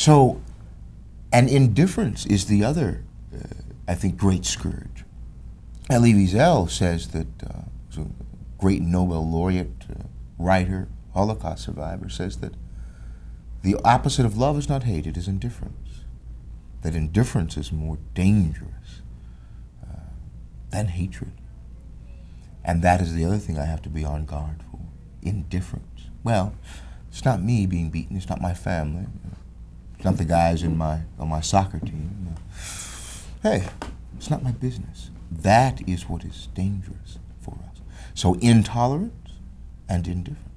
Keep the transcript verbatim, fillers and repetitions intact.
So, and indifference is the other, uh, I think, great scourge. Elie Wiesel says that, uh, a great Nobel laureate, uh, writer, Holocaust survivor, says that the opposite of love is not hate, it is indifference. That indifference is more dangerous uh, than hatred. And that is the other thing I have to be on guard for, indifference. Well, it's not me being beaten, it's not my family, it's not the guys in my, on my soccer team. Hey, it's not my business. That is what is dangerous for us. So intolerance and indifference.